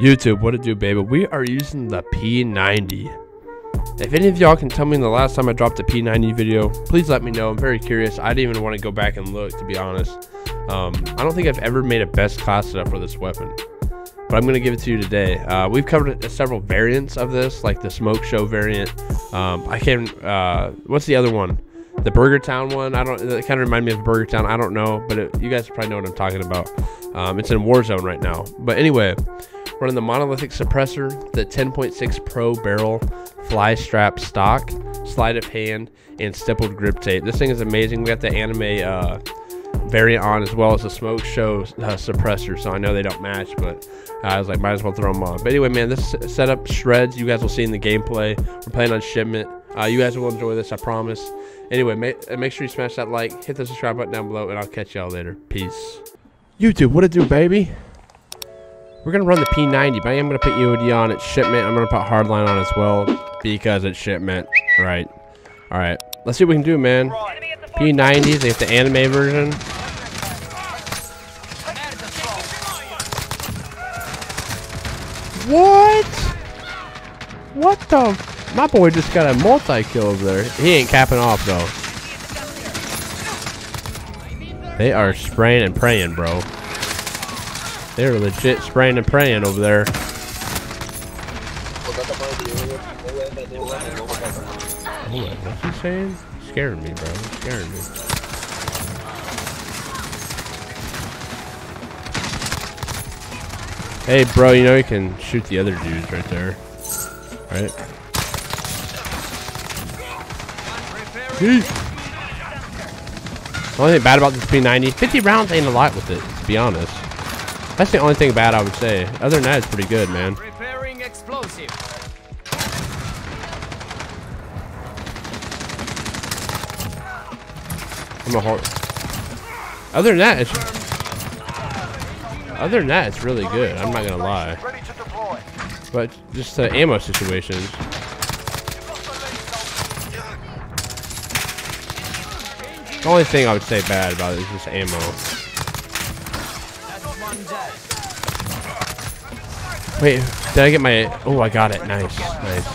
YouTube, what it do, baby? We are using the P90. If any of y'all can tell me the last time I dropped a P90 video, please let me know. I'm very curious. I didn't even want to go back and look, to be honest. I don't think I've ever made a best class setup for this weapon, but I'm going to give it to you today. We've covered several variants of this, like the smoke show variant. I can't, what's the other one? The Burger Town one. It kind of reminded me of Burger Town. I don't know, but you guys probably know what I'm talking about. It's in Warzone right now. But anyway, running the monolithic suppressor, the 10.6 Pro barrel, fly strap stock, sleight of hand, and stippled grip tape. This thing is amazing. We got the anime variant on, as well as the smoke show suppressor. So I know they don't match, but I was like, might as well throw them on. But anyway, man, this setup shreds. You guys will see in the gameplay. We're playing on shipment. You guys will enjoy this, I promise. Anyway, make sure you smash that like, hit the subscribe button down below, and I'll catch y'all later. Peace. YouTube, what it do, baby? We're going to run the P90, but I am going to put EOD on. It's shipment. I'm going to put Hardline on as well because it's shipment. Right. All right. Let's see what we can do, man. P90s, they have the anime version. What? What the? My boy just got a multi-kill over there. He ain't capping off, though. They are spraying and praying, bro. They're legit spraying and praying over there. What? What's he saying? He's scaring me, bro. He's scaring me. Hey, bro, you know you can shoot the other dudes right there. Right? The only thing bad about this P90, 50 rounds ain't a lot with it, to be honest. That's the only thing bad I would say. Other than that, it's pretty good, man. Repairing explosive. Other than that, it's really good. I'm not gonna lie. But just the ammo situations. The only thing I would say bad about it is just ammo. Wait, did I get my... Oh, I got it. Nice, nice.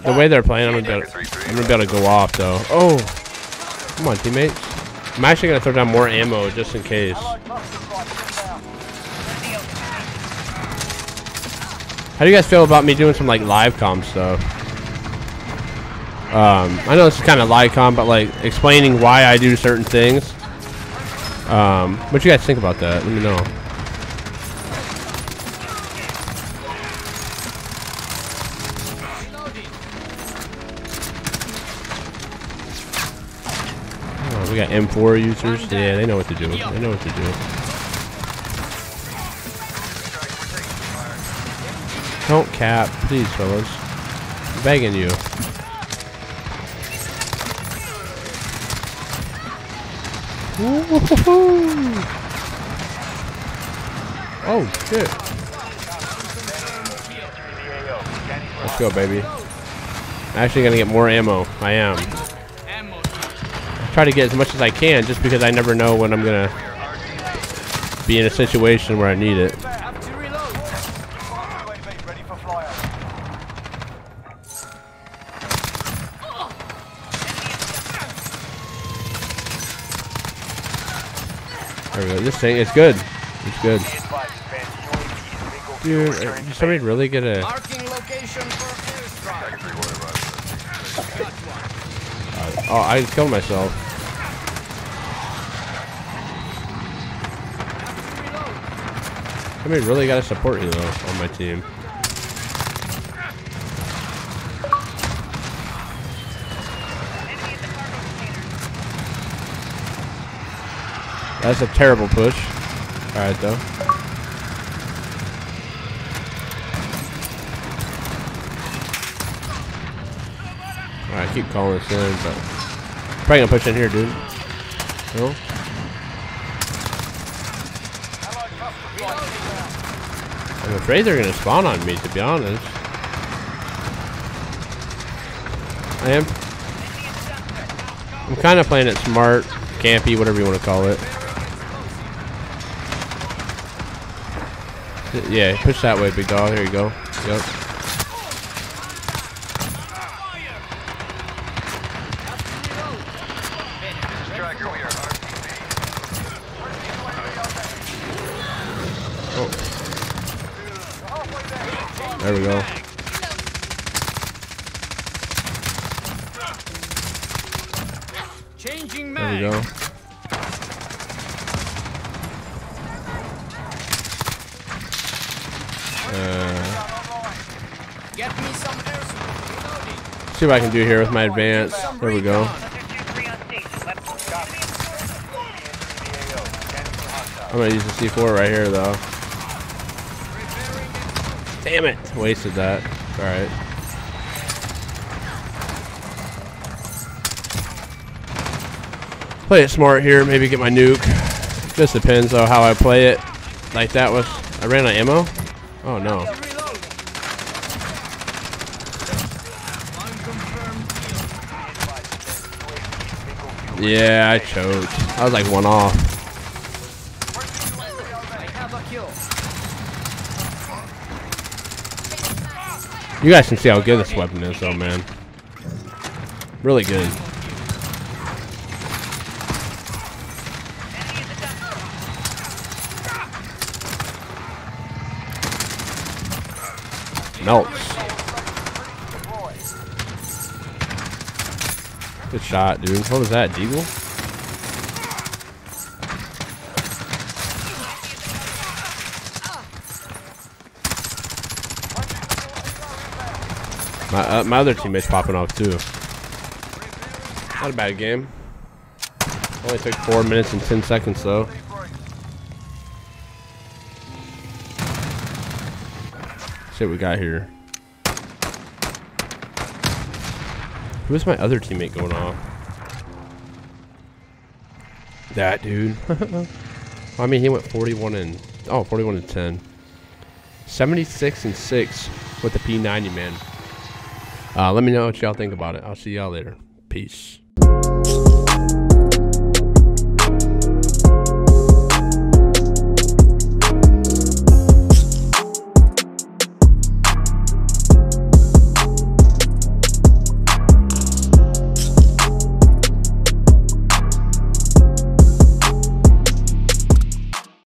The way they're playing, I'm gonna be able to go off, though. Oh! Come on, teammates. I'm actually gonna throw down more ammo, just in case. How do you guys feel about me doing some, like, live comm stuff? I know this is kind of live comm, but, like, explaining why I do certain things. What you guys think about that? Let me know. We got M4 users. Yeah, they know what to do. They know what to do. Don't cap, please, fellas. I'm begging you. Oh shit! Let's go, baby. I'm actually gonna get more ammo. I am. Try to get as much as I can, just because I never know when I'm gonna be in a situation where I need it. There we go. This thing is good. It's good. Dude, did somebody really get a? Oh, I killed myself. I mean, really gotta support you though on my team. That's a terrible push. All right, though. All right, keep calling this in, but. Probably gonna push in here, dude. No. I'm afraid they're gonna spawn on me, to be honest. I am. I'm kind of playing it smart, campy, whatever you want to call it. Yeah, push that way, big dog. There you go. Yep. Oh. There we go. There we go. See what I can do here with my advance. There we go. I'm gonna use the C4 right here though. Damn it! Wasted that. Alright. Play it smart here, maybe get my nuke. Just depends on how I play it. Like that was, I ran out of ammo? Oh no. Yeah, I choked. I was like one off. You guys can see how good this weapon is though, man. Really good. Melts. Good shot, dude. What was that, Deagle? My other teammate's popping off too. Not a bad game. Only took 4 minutes and 10 seconds though. What we got here? Who's my other teammate going off? That dude. I mean, he went 41 and 10, 76 and 6 with the P90, man. Let me know what y'all think about it. I'll see y'all later. Peace.